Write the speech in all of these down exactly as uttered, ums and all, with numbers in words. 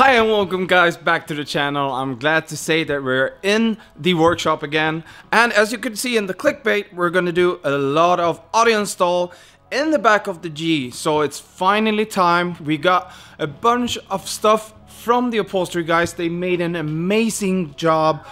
Hi and welcome guys back to the channel. I'm glad to say that we're in the workshop again, and as you can see in the clickbait, we're gonna do a lot of audio install in the back of the G. So it's finally time. We got a bunch of stuff from the upholstery guys. They made an amazing job.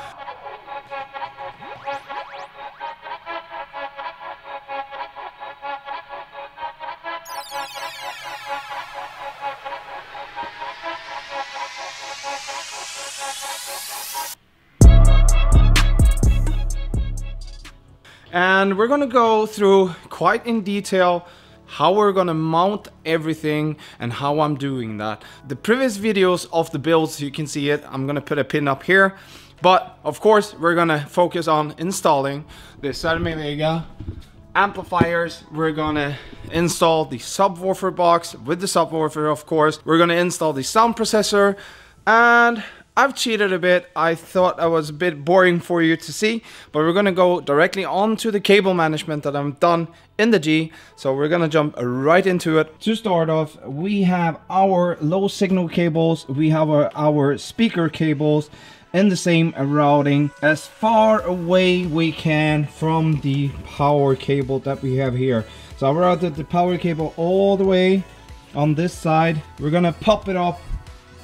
And we're gonna go through quite in detail how we're gonna mount everything and how I'm doing that. The previous videos of the builds, you can see it, I'm gonna put a pin up here. But of course, we're gonna focus on installing the Cerwin-Vega amplifiers. We're gonna install the subwoofer box with the subwoofer, of course. We're gonna install the sound processor, and I've cheated a bit. I thought I was a bit boring for you to see, but we're gonna go directly on to the cable management that I'm done in the G. So we're gonna jump right into it. To start off, we have our low signal cables, we have our, our speaker cables in the same routing as far away we can from the power cable that we have here. So I routed the power cable all the way on this side. We're gonna pop it off,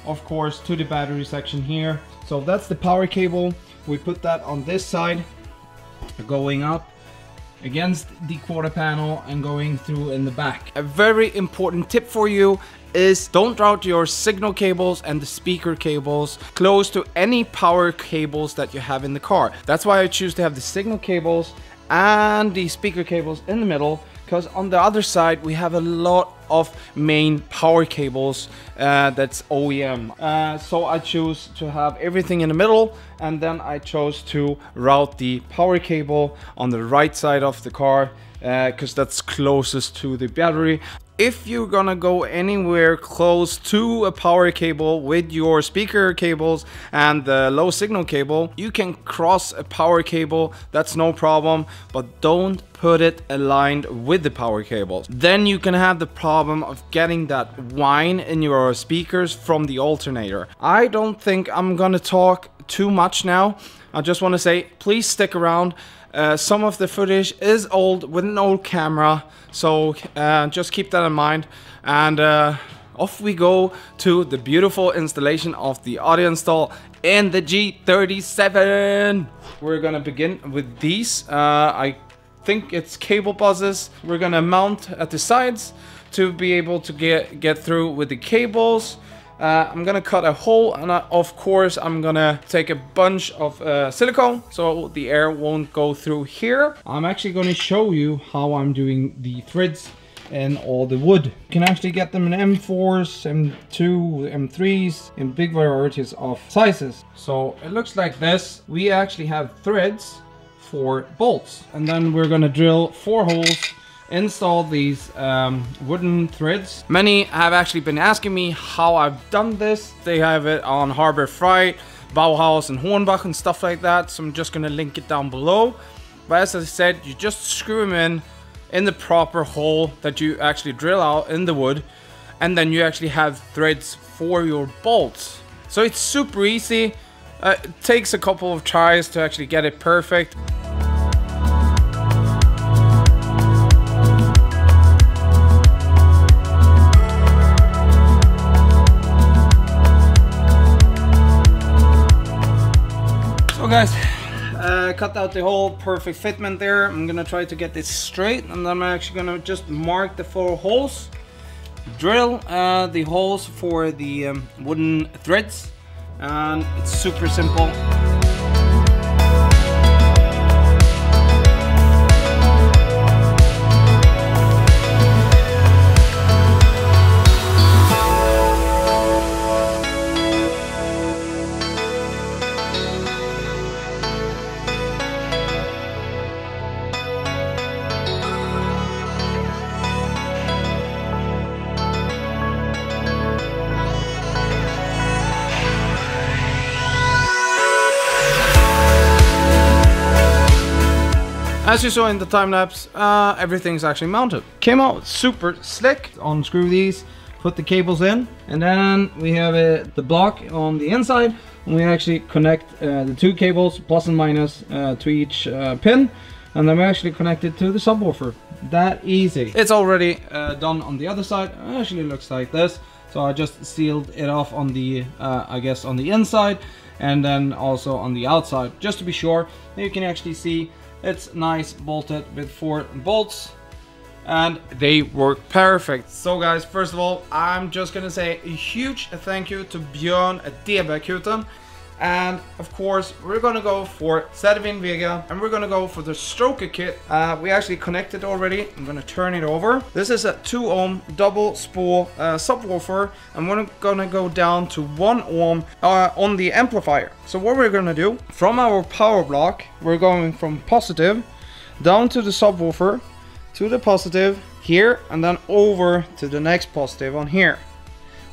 of course, to the battery section here. So that's the power cable. We put that on this side, going up against the quarter panel and going through in the back. A very important tip for you is don't route your signal cables and the speaker cables close to any power cables that you have in the car. That's why I choose to have the signal cables and the speaker cables in the middle, because on the other side we have a lot of main power cables uh, that's O E M. Uh, so I choose to have everything in the middle, and then I chose to route the power cable on the right side of the car because uh, that's closest to the battery. If you're gonna go anywhere close to a power cable with your speaker cables and the low signal cable, you can cross a power cable, that's no problem, but don't put it aligned with the power cables. Then you can have the problem of getting that whine in your speakers from the alternator. I don't think I'm gonna talk too much now. I just want to say, please stick around. Uh, some of the footage is old with an old camera, so uh, just keep that in mind. And uh, off we go to the beautiful installation of the audio install in the G thirty-seven. We're gonna begin with these. Uh, I think it's cable buzzes. We're gonna mount at the sides to be able to get get through with the cables. Uh, I'm gonna cut a hole, and I, of course I'm gonna take a bunch of uh, silicone so the air won't go through here. I'm actually gonna show you how I'm doing the threads and all the wood. You can actually get them in M fours, M two, M threes, in big varieties of sizes. So it looks like this. We actually have threads for bolts, and then we're gonna drill four holes, install these um, wooden threads. Many have actually been asking me how I've done this. They have it on Harbor Freight, Bauhaus and Hornbach and stuff like that, so I'm just gonna link it down below. But as I said, you just screw them in in the proper hole that you actually drill out in the wood, and then you actually have threads for your bolts. So it's super easy. Uh, it takes a couple of tries to actually get it perfect. Guys, uh, cut out the whole perfect fitment there. I'm gonna try to get this straight, and I'm actually gonna just mark the four holes, drill uh, the holes for the um, wooden threads, and it's super simple. As you saw in the time-lapse, uh, everything's actually mounted. Came out super slick. Unscrew these, put the cables in, and then we have uh, the block on the inside, and we actually connect uh, the two cables, plus and minus, uh, to each uh, pin, and then we actually connect it to the subwoofer. That easy. It's already uh, done on the other side. It actually looks like this. So I just sealed it off on the, uh, I guess, on the inside, and then also on the outside, just to be sure. Now you can actually see it's nice bolted with four bolts, and they work perfect. So guys, first of all, I'm just gonna say a huge thank you to Björn at dBAkuten. And of course, we're gonna go for Cerwin-Vega, and we're gonna go for the stroker kit. Uh, we actually connected already. I'm gonna turn it over. This is a two ohm double spool uh, subwoofer, and we're gonna go down to one ohm uh, on the amplifier. So what we're gonna do, from our power block, we're going from positive down to the subwoofer, to the positive here, and then over to the next positive on here.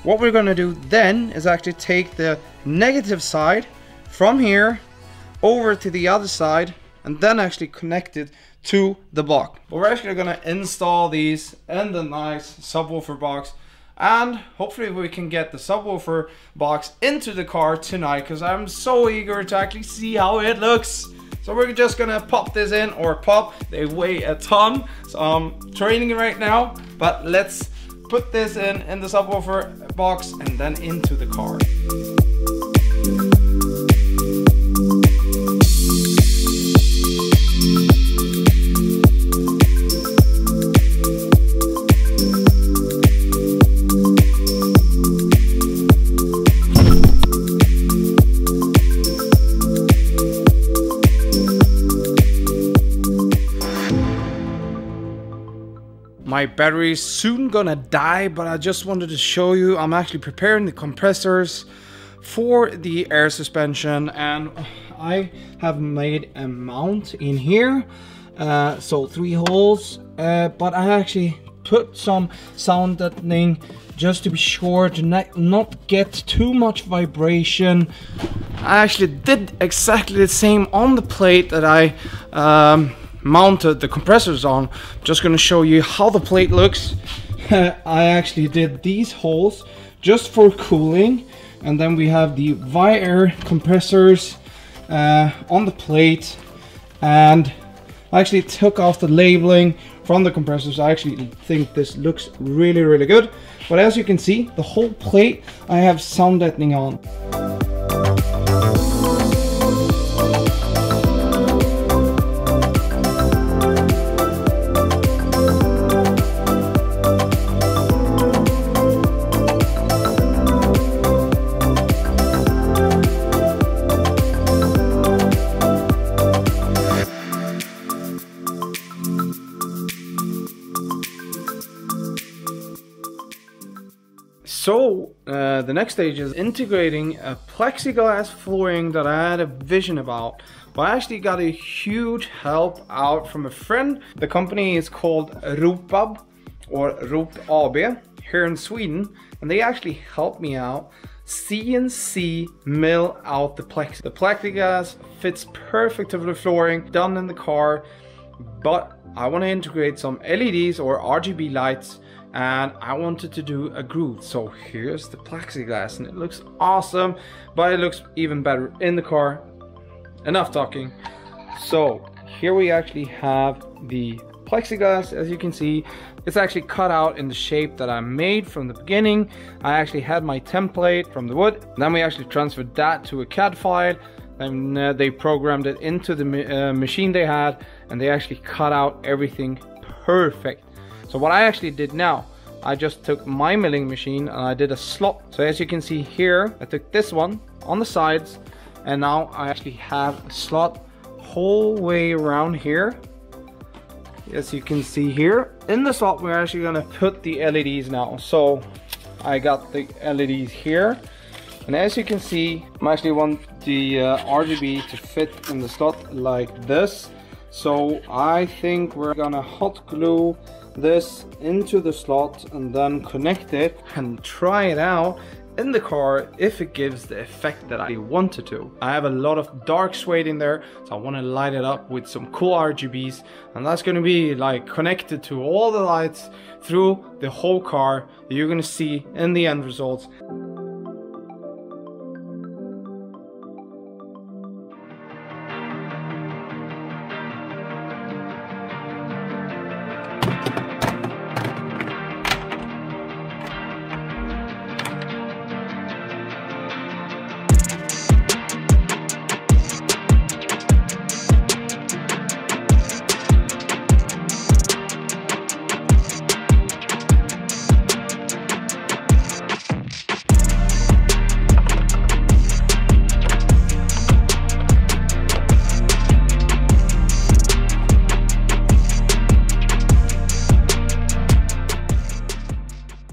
What we're gonna do then is actually take the negative side from here over to the other side, and then actually connect it to the block. But we're actually gonna install these in the nice subwoofer box, and hopefully we can get the subwoofer box into the car tonight, because I'm so eager to actually see how it looks. So we're just gonna pop this in, or pop, they weigh a ton, so I'm training right now, but let's put this in, in the subwoofer box, and then into the car. My battery's soon gonna die, but I just wanted to show you I'm actually preparing the compressors for the air suspension, and I have made a mount in here, uh, so three holes, uh, but I actually put some sound deadening just to be sure to not get too much vibration. I actually did exactly the same on the plate that I um, mounted the compressors on. Just gonna show you how the plate looks. I actually did these holes just for cooling, and then we have the ViAir compressors uh, on the plate, and I actually took off the labeling from the compressors. I actually think this looks really really good, but as you can see, the whole plate I have sound deadening on. So uh, the next stage is integrating a plexiglass flooring that I had a vision about, but I actually got a huge help out from a friend. The company is called Ropab, or Ropab, here in Sweden, and they actually helped me out C N C mill out the plexiglass. The plexiglass fits perfect to the flooring, done in the car, but I want to integrate some L E Ds or R G B lights, and I wanted to do a groove. So here's the plexiglass, and it looks awesome, but it looks even better in the car. Enough talking. So here we actually have the plexiglass. As you can see, it's actually cut out in the shape that I made from the beginning. I actually had my template from the wood, then we actually transferred that to a C A D file, and uh, they programmed it into the uh, machine they had, and they actually cut out everything perfect. So what I actually did now, I just took my milling machine and I did a slot. So as you can see here, I took this one on the sides, and now I actually have a slot whole way around here. As you can see here, in the slot we're actually gonna put the L E Ds now. So I got the L E Ds here, and as you can see, I actually want the uh, R G B to fit in the slot like this. So I think we're gonna hot glue this into the slot and then connect it and try it out in the car if it gives the effect that I wanted to. I have a lot of dark suede in there, so I want to light it up with some cool R G Bs, and that's going to be like connected to all the lights through the whole car that you're going to see in the end results.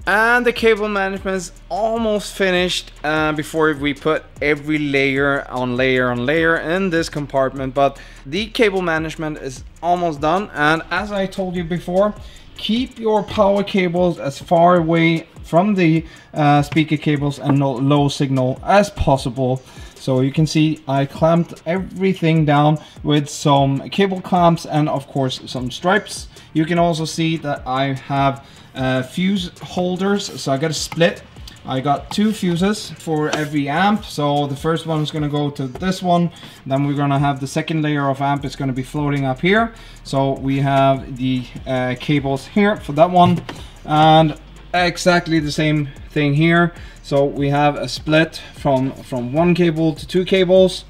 And the cable management is almost finished uh, before we put every layer on layer on layer in this compartment, but the cable management is almost done. And as I told you before, keep your power cables as far away from the uh, speaker cables and no low signal as possible. So you can see I clamped everything down with some cable clamps and of course some stripes. You can also see that I have Uh, fuse holders, so I got a split. I got two fuses for every amp, so the first one is going to go to this one, then we're going to have the second layer of amp is going to be floating up here, so we have the uh, cables here for that one, and exactly the same thing here. So we have a split from from one cable to two cables,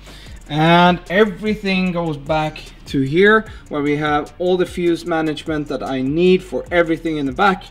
and everything goes back to here where we have all the fuse management that I need for everything in the back.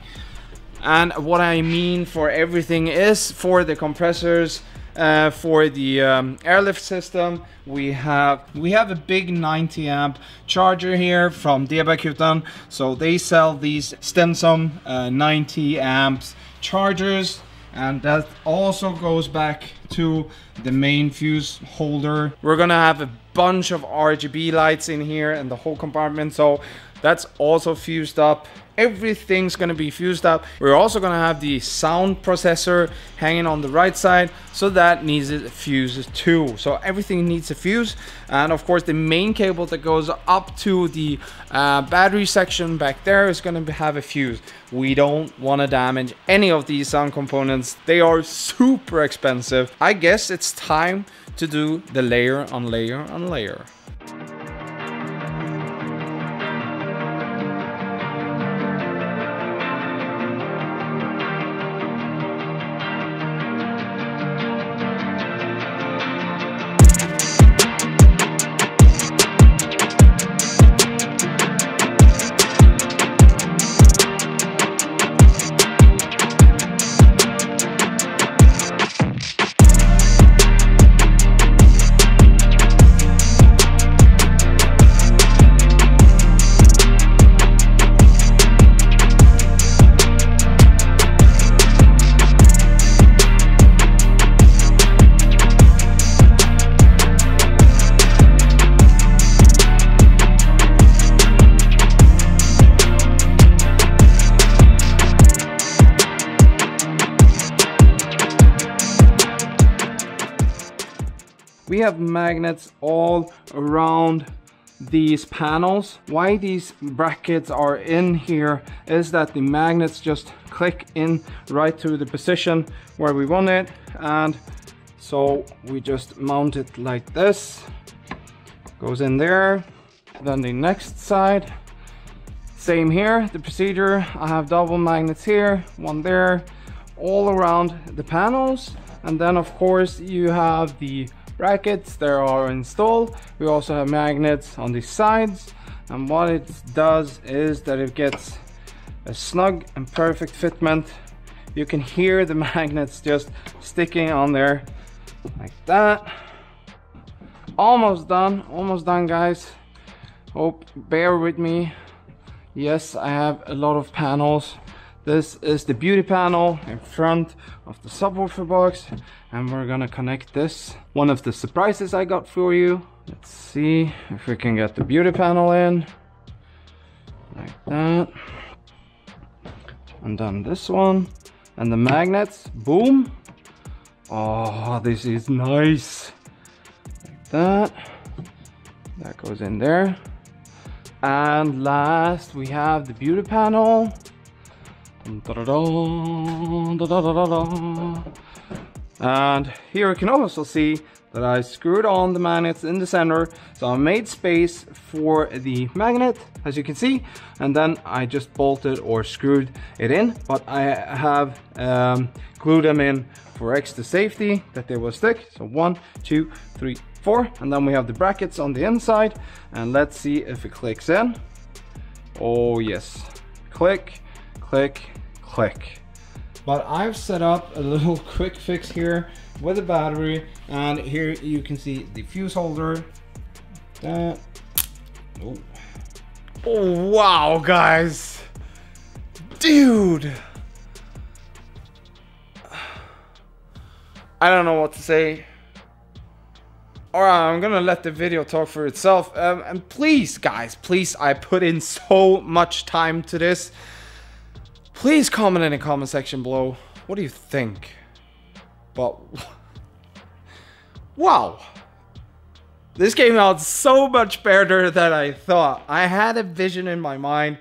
And what I mean for everything is for the compressors, uh, for the um, airlift system, we have we have a big ninety amp charger here from dBAkuten. So they sell these Stensum uh, ninety amps chargers, and that also goes back to the main fuse holder. We're gonna have a bunch of R G B lights in here and the whole compartment, so that's also fused up. Everything's gonna be fused up. We're also gonna have the sound processor hanging on the right side, so that needs a fuse too. So everything needs a fuse, and of course the main cable that goes up to the uh, battery section back there is gonna have a fuse. We don't wanna damage any of these sound components. They are super expensive. I guess it's time to do the layer on layer on layer. We have magnets all around these panels. Why these brackets are in here is that the magnets just click in right to the position where we want it, and so we just mount it like this. Goes in there. Then the next side, same here, the procedure. I have double magnets here, one there, all around the panels. And then of course you have the brackets there are installed. We also have magnets on the sides, and what it does is that it gets a snug and perfect fitment. You can hear the magnets just sticking on there like that. Almost done, almost done guys. Hope bear with me. Yes, I have a lot of panels. This is the beauty panel in front of the subwoofer box, and we're gonna connect this. One of the surprises I got for you. Let's see if we can get the beauty panel in. Like that. And then this one. And the magnets, boom. Oh, this is nice. Like that. That goes in there. And last, we have the beauty panel. And here you can also see that I screwed on the magnets in the center, so I made space for the magnet, as you can see, and then I just bolted or screwed it in, but I have um, glued them in for extra safety, that they will stick. So one, two, three, four, and then we have the brackets on the inside, and let's see if it clicks in. Oh yes, click, click, click. But I've set up a little quick fix here with a battery, and here you can see the fuse holder. That. Oh. Oh wow, guys, dude! I don't know what to say. All right, I'm gonna let the video talk for itself. Um, and please, guys, please, I put in so much time to this. Please comment in the comment section below. What do you think? But wow, this came out so much better than I thought. I had a vision in my mind.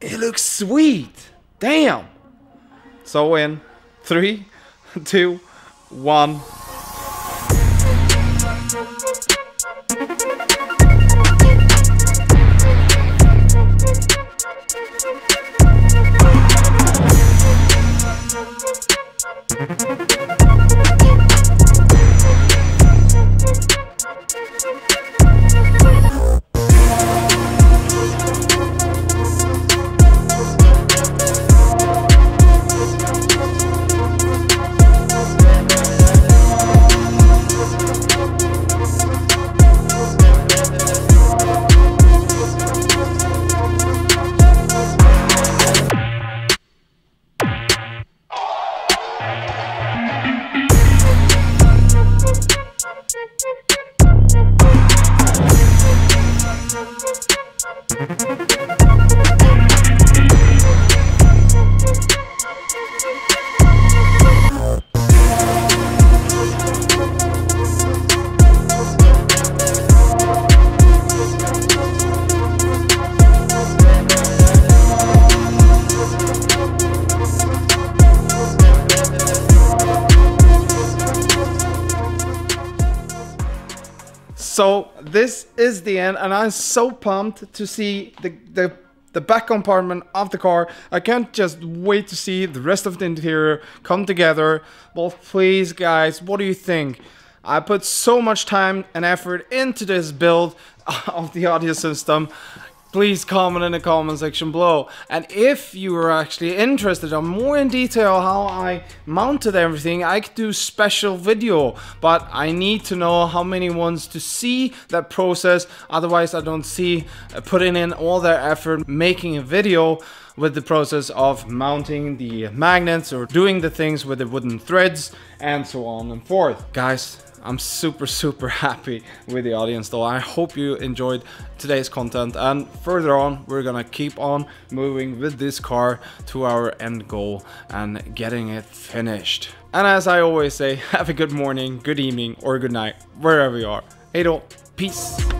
It looks sweet. Damn. So in three, two, one. So this is the end, and I'm so pumped to see the, the, the back compartment of the car. I can't just wait to see the rest of the interior come together. Well, please guys, what do you think? I put so much time and effort into this build of the audio system. Please comment in the comment section below. And if you are actually interested in more in detail how I mounted everything, I could do special video. But I need to know how many ones to see that process. Otherwise I don't see putting in all their effort making a video with the process of mounting the magnets or doing the things with the wooden threads and so on and forth. Guys, I'm super, super happy with the audience though. I hope you enjoyed today's content, and further on, we're gonna keep on moving with this car to our end goal and getting it finished. And as I always say, have a good morning, good evening, or good night, wherever you are. Hey, doll, peace.